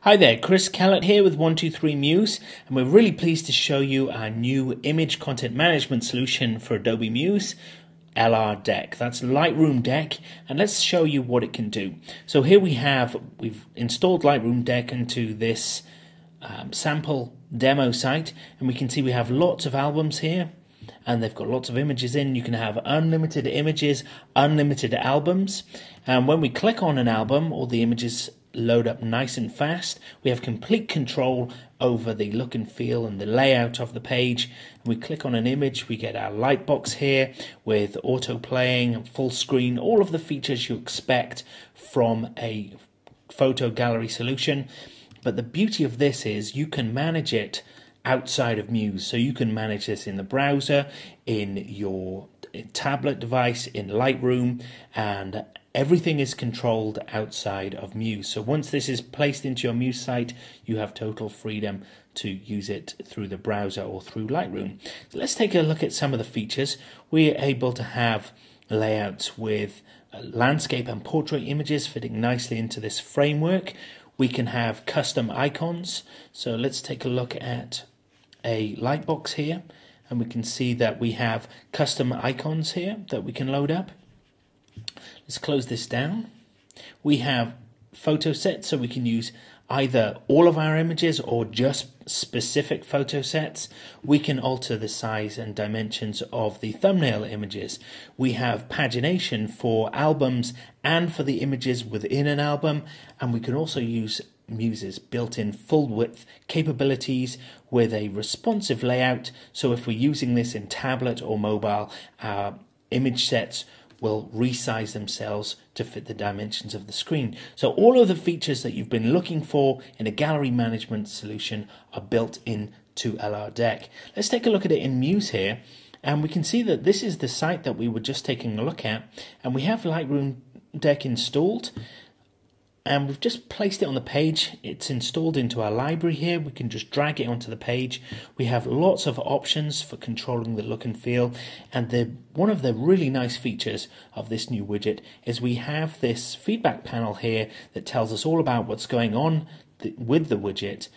Hi there, Chris Kellett here with 123 Muse, and we're really pleased to show you our new image content management solution for Adobe Muse, LR Deck. That's Lightroom Deck, and let's show you what it can do. So here we've installed Lightroom Deck into this sample demo site, and we can see we have lots of albums here, and they've got lots of images in. You can have unlimited images, unlimited albums, and when we click on an album, all the images load up nice and fast. We have complete control over the look and feel and the layout of the page. We click on an image, we get our light box here with auto playing, full screen, all of the features you expect from a photo gallery solution. But the beauty of this is you can manage it outside of Muse. So you can manage this in the browser, in your tablet device, in Lightroom, and everything is controlled outside of Muse. So once this is placed into your Muse site, you have total freedom to use it through the browser or through Lightroom. So let's take a look at some of the features. We're able to have layouts with landscape and portrait images fitting nicely into this framework. We can have custom icons. So let's take a look at a light box here, and we can see that we have custom icons here that we can load up. Let's close this down. We have photo sets, so we can use either all of our images or just specific photo sets. We can alter the size and dimensions of the thumbnail images. We have pagination for albums and for the images within an album, and we can also use Muse's built-in full-width capabilities with a responsive layout. So if we're using this in tablet or mobile, our image sets will resize themselves to fit the dimensions of the screen. So all of the features that you've been looking for in a gallery management solution are built into LR Deck. Let's take a look at it in Muse here, and we can see that this is the site that we were just taking a look at, and we have Lightroom Deck installed, and we've just placed it on the page. It's installed into our library here. We can just drag it onto the page. We have lots of options for controlling the look and feel. And one of the really nice features of this new widget is we have this feedback panel here that tells us all about what's going on with the widget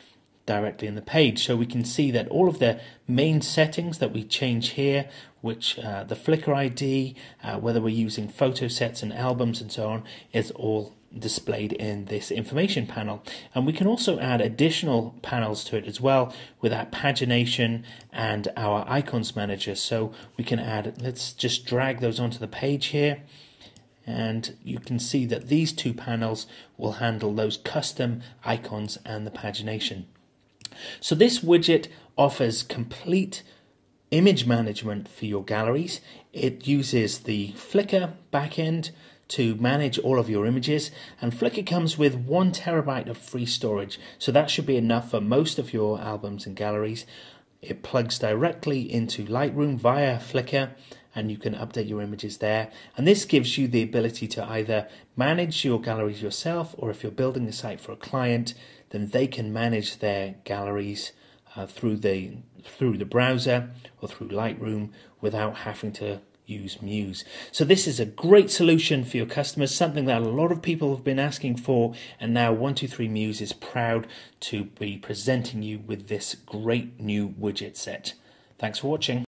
directly in the page. So we can see that all of the main settings that we change here, which the Flickr ID, whether we're using photo sets and albums and so on, is all displayed in this information panel. And we can also add additional panels to it as well with our pagination and our icons manager. So we can add, let's just drag those onto the page here, and you can see that these two panels will handle those custom icons and the pagination. So this widget offers complete image management for your galleries. It uses the Flickr backend to manage all of your images, and Flickr comes with 1 terabyte of free storage, so that should be enough for most of your albums and galleries. It plugs directly into Lightroom via Flickr, and you can update your images there. And this gives you the ability to either manage your galleries yourself, or if you're building a site for a client, then they can manage their galleries through the browser or through Lightroom without having to use Muse. So this is a great solution for your customers, something that a lot of people have been asking for, and now 123 Muse is proud to be presenting you with this great new widget set. Thanks for watching.